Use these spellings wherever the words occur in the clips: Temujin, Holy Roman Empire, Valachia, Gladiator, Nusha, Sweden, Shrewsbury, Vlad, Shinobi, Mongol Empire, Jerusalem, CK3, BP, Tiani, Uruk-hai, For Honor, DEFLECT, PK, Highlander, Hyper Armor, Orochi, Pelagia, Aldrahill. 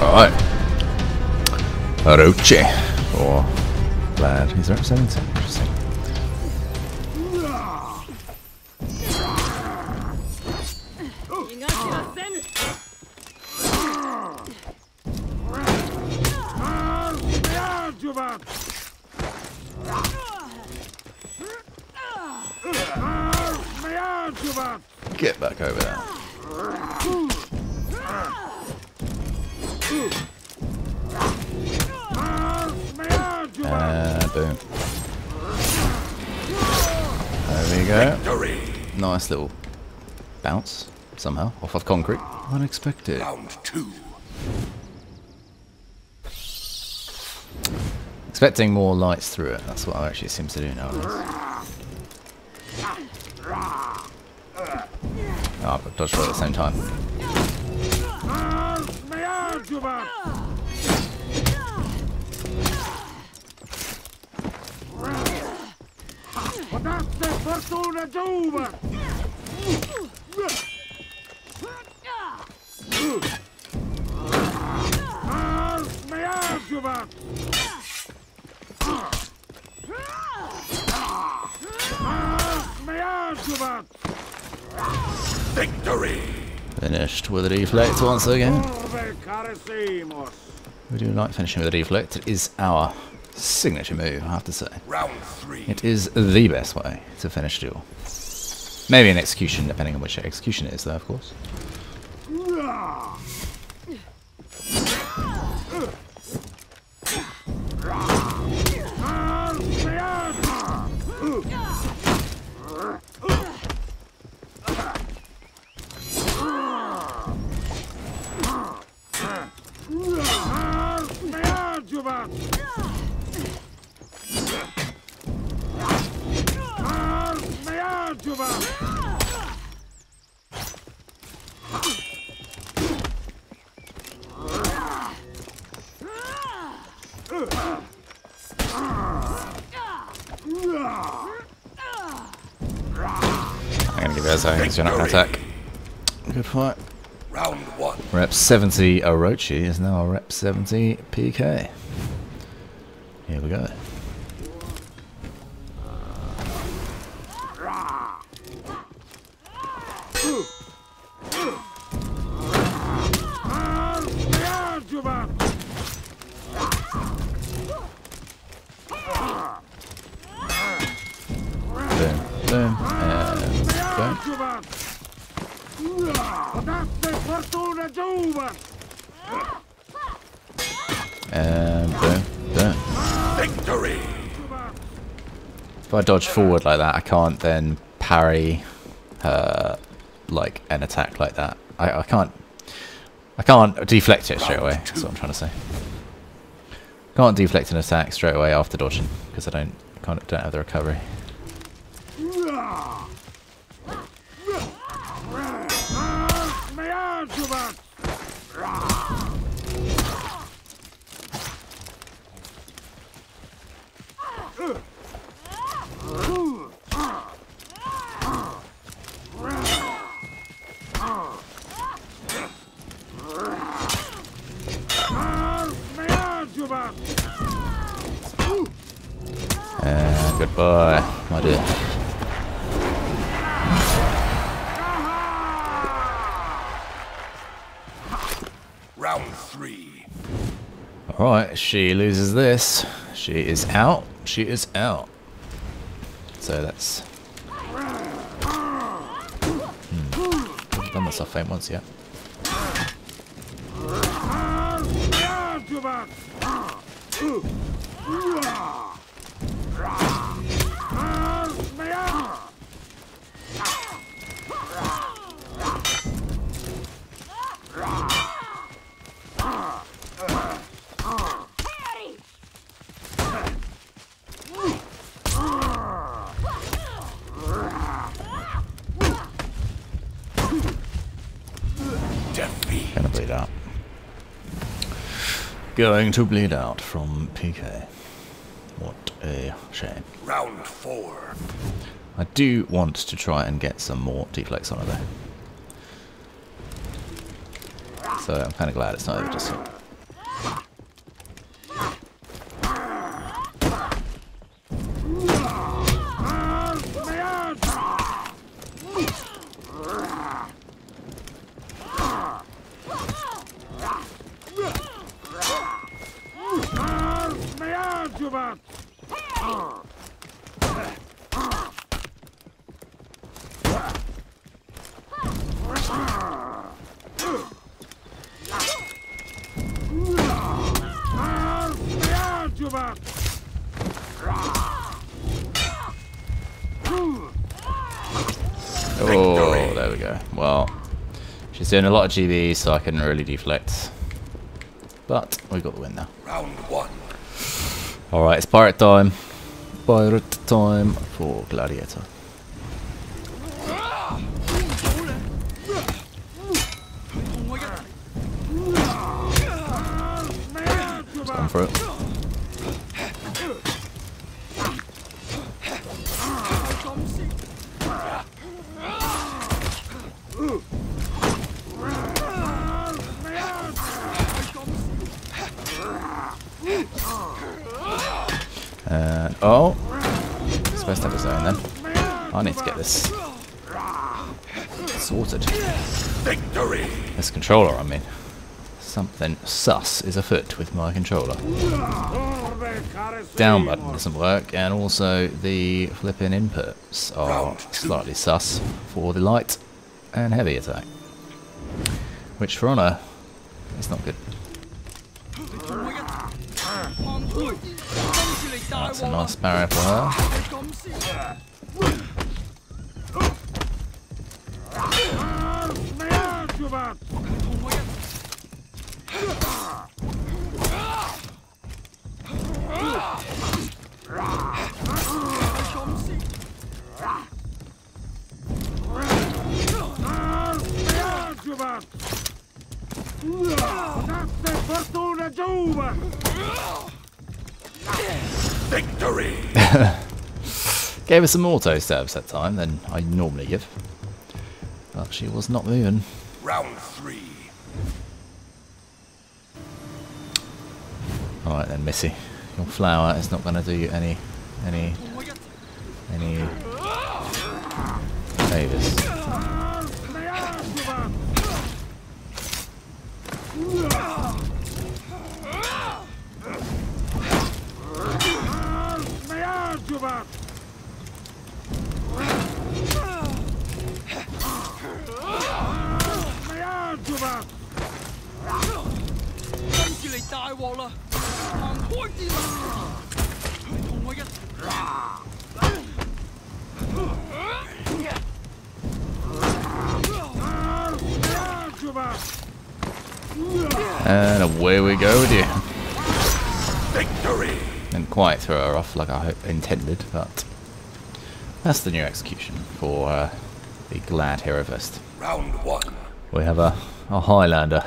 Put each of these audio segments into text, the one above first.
Alright. Orochi or Vlad. He's representing something interesting. Get back over there. Boom. There we go. Victory. Nice little bounce somehow off of concrete. Unexpected. Round two. Expecting more lights through it. That's what I actually seem to do nowadays. Oh, but dodge roll at the same time. Victory! Finished with a deflect once again. We do like finishing with a deflect. It is our signature move, I have to say. Round three. It is the best way to finish a duel. Maybe an execution, depending on which execution it is, though, of course. Because you're not going to attack. Good fight. Round one. Rep 70 Orochi is now Rep 70 PK. Here we go. Victory. If I dodge forward like that, I can't then parry like an attack like that. I can't deflect it straight away. That's what I'm trying to say. Can't deflect an attack straight away after dodging because I don't have the recovery. Goodbye, my dear. Round three. Alright, she loses this. She is out. She is out. So that's... I've done myself faint once yet. Gonna bleed out. Going to bleed out from PK. What a shame. Round 4. I do want to try and get some more deflex on her though. So I'm kind of glad it's not over just yet. Doing a lot of GB, so I couldn't really deflect. But we got the win now. Round 1. Alright, it's pirate time. Pirate time for Gladiator. Just going for it. Oh, supposed to have a zone then. I need to get this sorted. Victory. This controller, I mean, something sus is afoot with my controller. Down button doesn't work, and also the flipping inputs are slightly sus for the light and heavy attack, which for Honor is not good. That's a nice barrier for her. Victory! Gave us some auto stabs that time than I normally give. But she was not moving. Round 3. Alright then, Missy. Your flower is not gonna do you any favours. And away we go with you. Victory. Didn't quite throw her off like I intended, but that's the new execution for the Glad Hero Fest. Round 1. We have a Highlander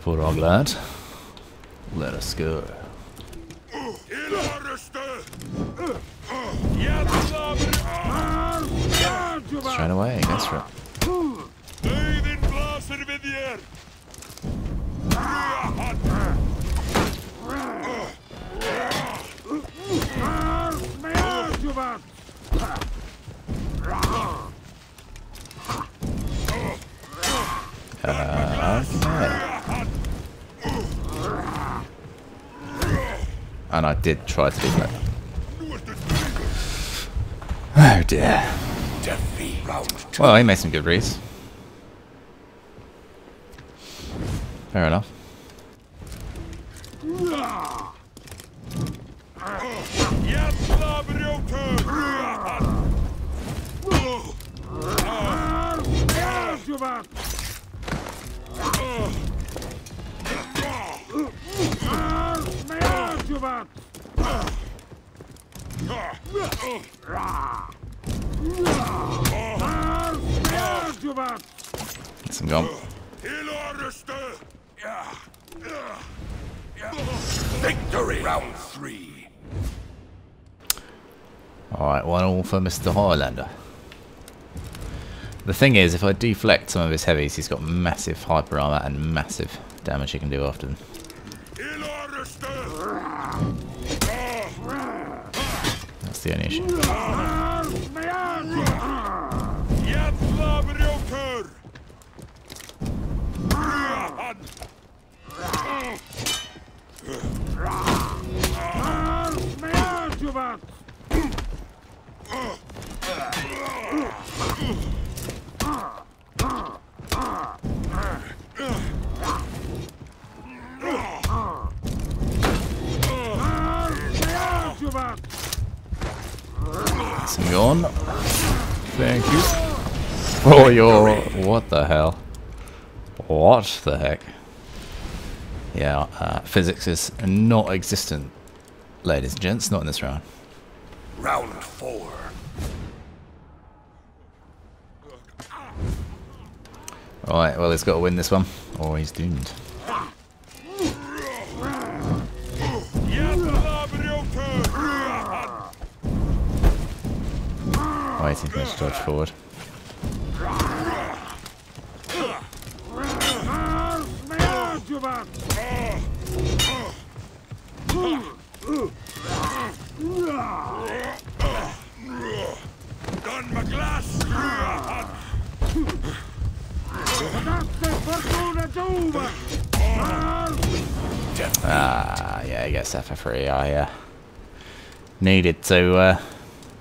for our Glad. Let us go. Straight away, that's right. And I did try to do that. Oh dear. Well, he made some good reads. Fair enough. Some gum. Victory! Round 3. Alright, 1-1 for Mr. Highlander. The thing is, if I deflect some of his heavies, he's got massive hyper armor and massive damage he can do after them. That's the only issue. Some gone. Thank you. Oh, your what the hell? What the heck? Yeah, physics is not existent, ladies and gents. Not in this round. Round 4. All right. Well, he's got to win this one, or he's doomed. Waiting for him to dodge forward. Ah, yeah, I guess FF3. I needed to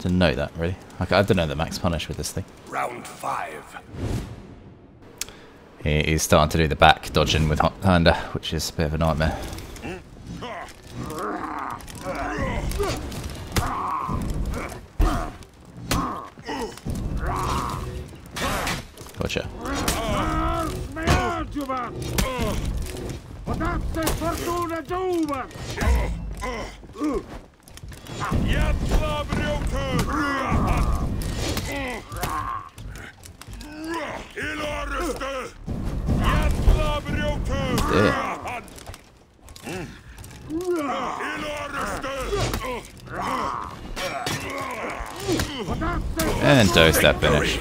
note that, really. Like, I don't know the max punish with this thing. Round 5. He's starting to do the back dodging with Highlander, which is a bit of a nightmare. Gotcha. And two-step finish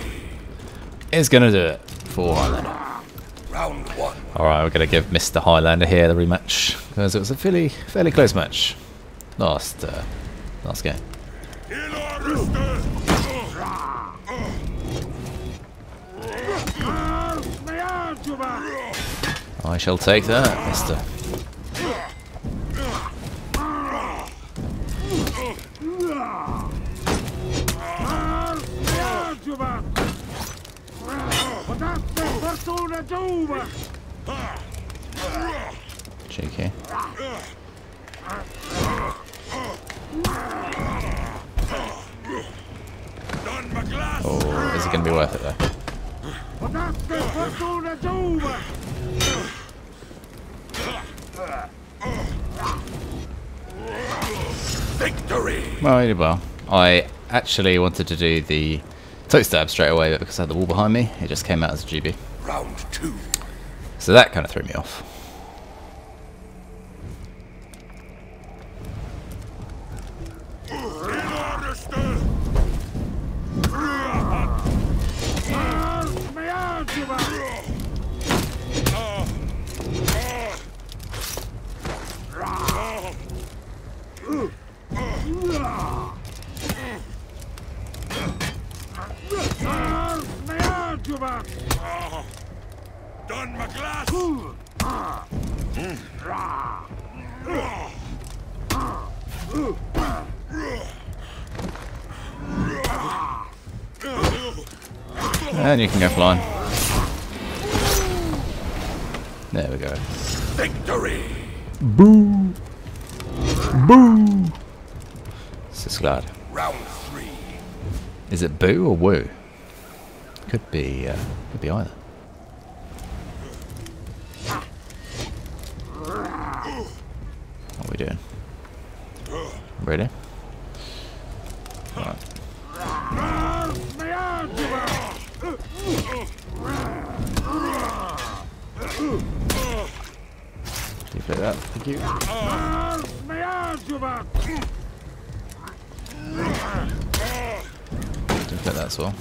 is gonna do it for Highlander. Round 1. Alright, we're gonna give Mr. Highlander here the rematch, because it was a fairly close match last game. I shall take that, mister. Cheeky. Oh, is it going to be worth it though? Victory! Well, I did well. I actually wanted to do the toe stab straight away, but because I had the wall behind me, it just came out as a GB. Round 2. So that kind of threw me off. And you can go flying. There we go. Victory! Boo! Boo! This is Vlad. Round 3. Is it boo or woo? Could be either. What are we doing? Ready? Alright. take that. Thank you. Don't take that as well.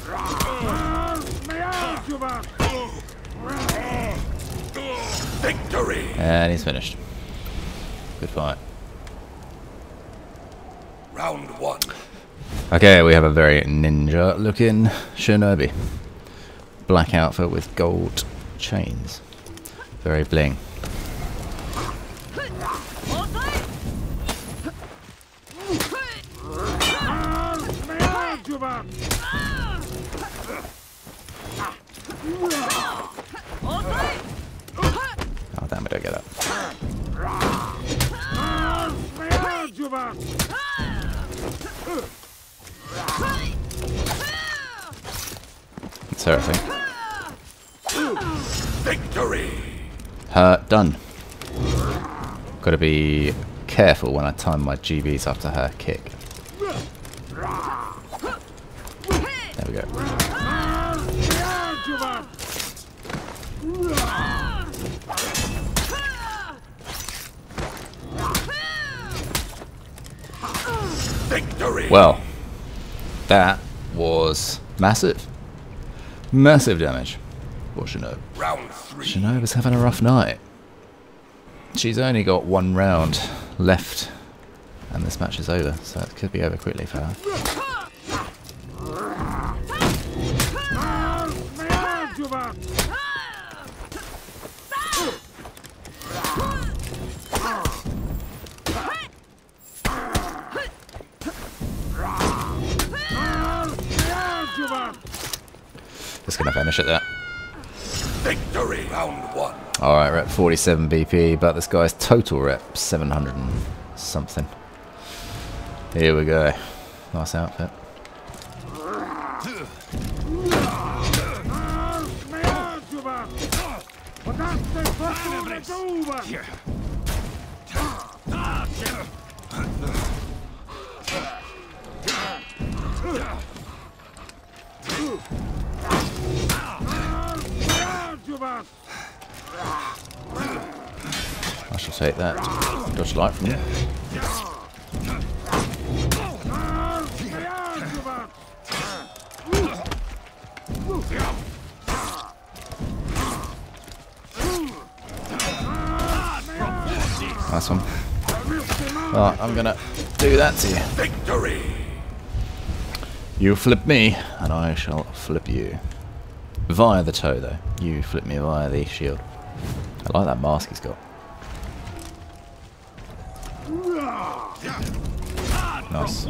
Victory! And he's finished. Good fight. Round one. Okay, we have a very ninja looking Shinobi. Black outfit with gold chains. Very bling. Oh damn it, I get up. It's terrifying. Victory! Done. Gotta be careful when I time my GBs after her kick. There we go. Victory! Well, that was massive. Massive damage. Or Shinobi. Round three. Shinobi's having a rough night. She's only got one round left, and this match is over, so it could be over quickly for her. Just gonna finish it there. Victory, round one. All right, rep 47 BP, but this guy's total rep 700 and something. Here we go. Nice outfit. I shall take that dodge light from you. Nice one. Right, I'm gonna do that to you. Victory! You flip me, and I shall flip you. Via the toe, though. You flip me via the shield. I like that mask he's got. Nice.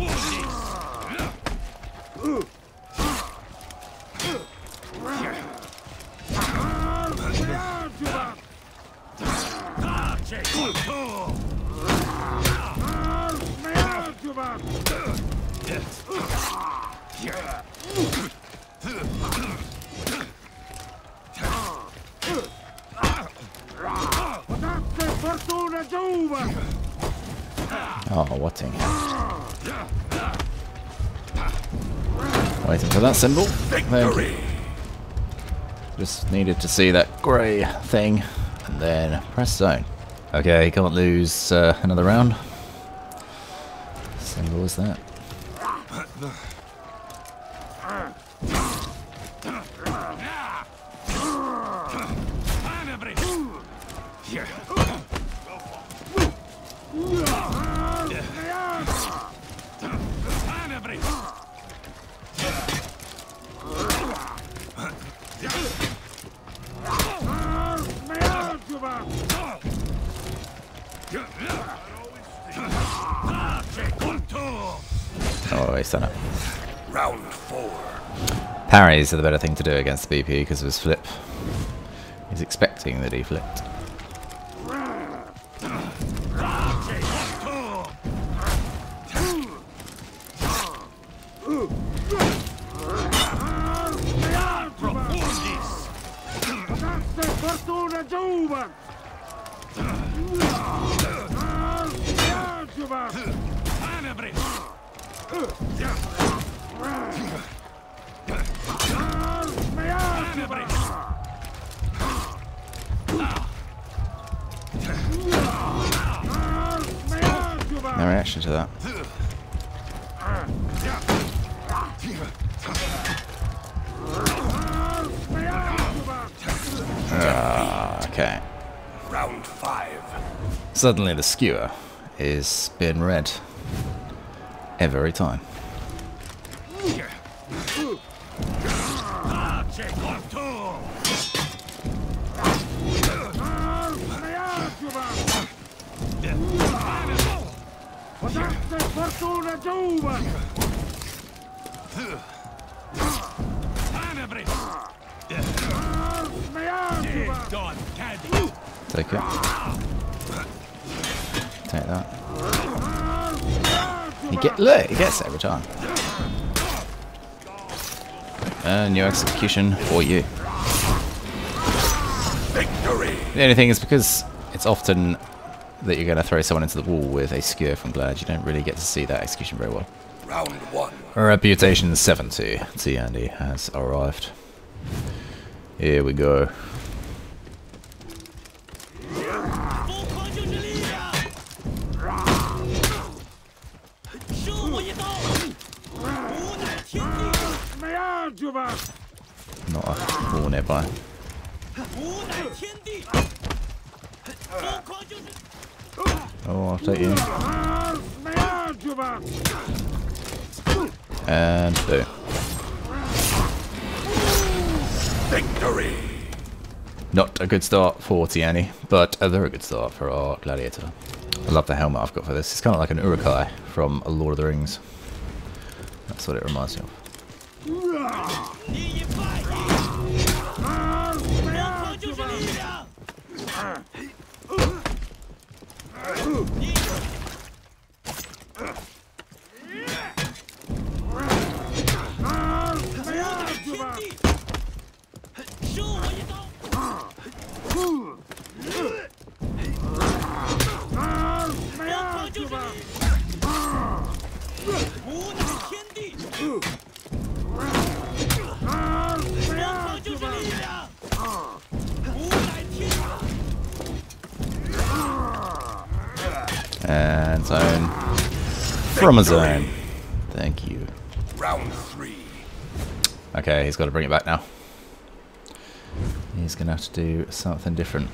Oh, what thing? Waiting for that symbol. Just needed to see that grey thing and then press zone. Okay, can't lose another round. Symbol is that. Round four. Parries are the better thing to do against the BP because of his flip. He's expecting that he flipped. No reaction to that. Okay. Round 5. Suddenly the skewer is being red every time. Take it. Take that. Look, he gets it every time. A new execution for you. Victory. The only thing is, because it's often that you're going to throw someone into the wall with a skewer from Vlad, you don't really get to see that execution very well. Round 1. Reputation 70. T. Andy has arrived. Here we go. Not a wall nearby. Oh, I'll take you. And boom. Victory! Not a good start for Tiani, but a very good start for our Gladiator. I love the helmet I've got for this. It's kind of like an Uruk-hai from Lord of the Rings. That's what it reminds me of. And zone. From a zone. Thank you. Round 3. Okay, he's got to bring it back now. He's going to have to do something different.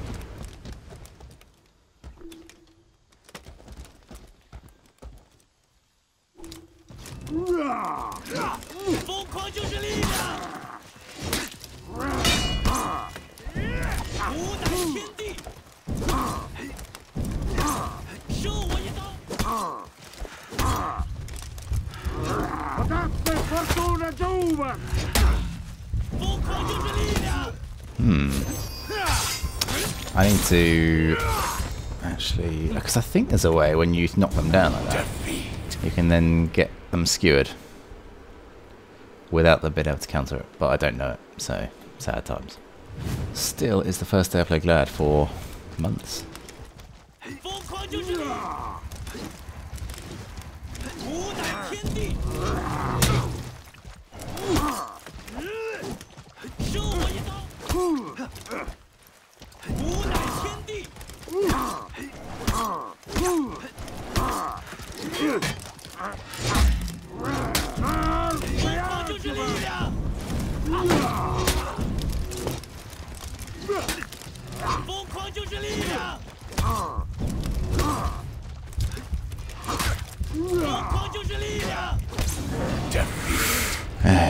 I need to actually, because I think there's a way when you knock them down like that, you can then get them skewered without them being able to counter it, but I don't know it, so sad times. Still, it's the first day I play Glad for months.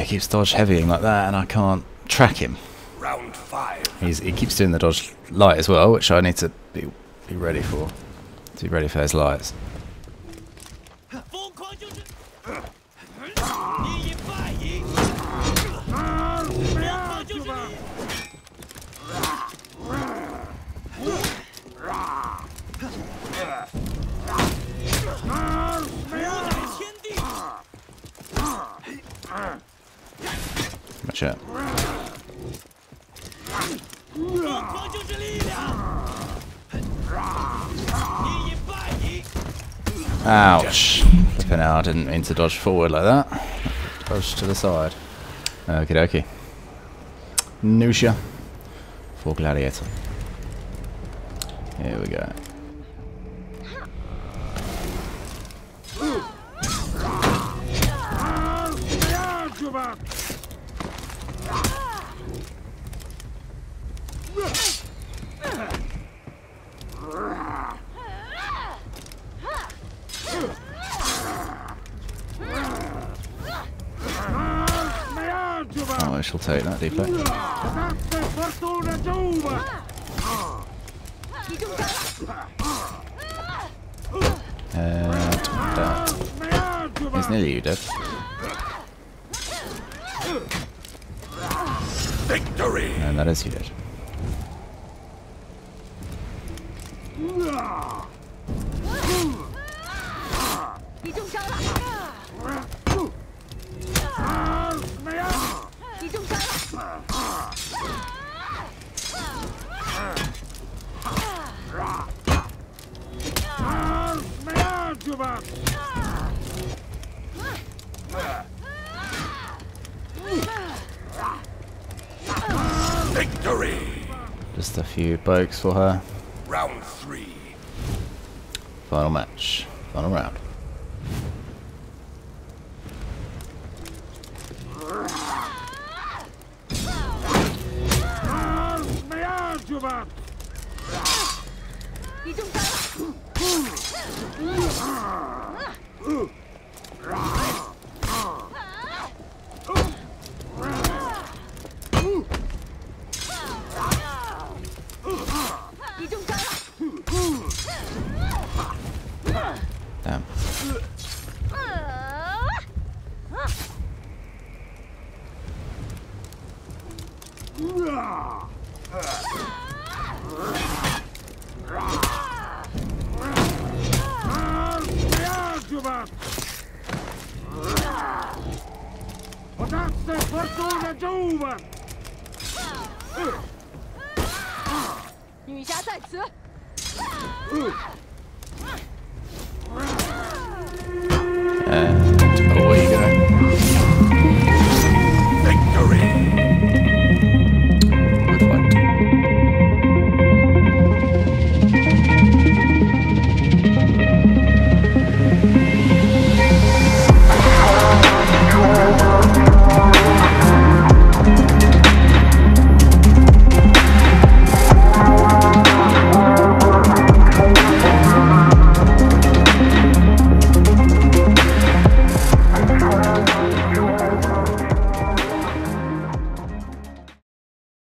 He keeps dodge heavying like that and I can't track him. Round 5. He keeps doing the dodge light as well, which I need to be ready for. To be ready for those lights. Much it. Ouch. Flippin' hell, I didn't mean to dodge forward like that. Dodge to the side. Okie dokie. Nusha for Gladiator. Here we go. Oh, I shall take that deflect. He's nearly you, dead. Victory! And that is you, dead. Victory! Just a few pokes for her. Round 3. Final match. Final round. Damn.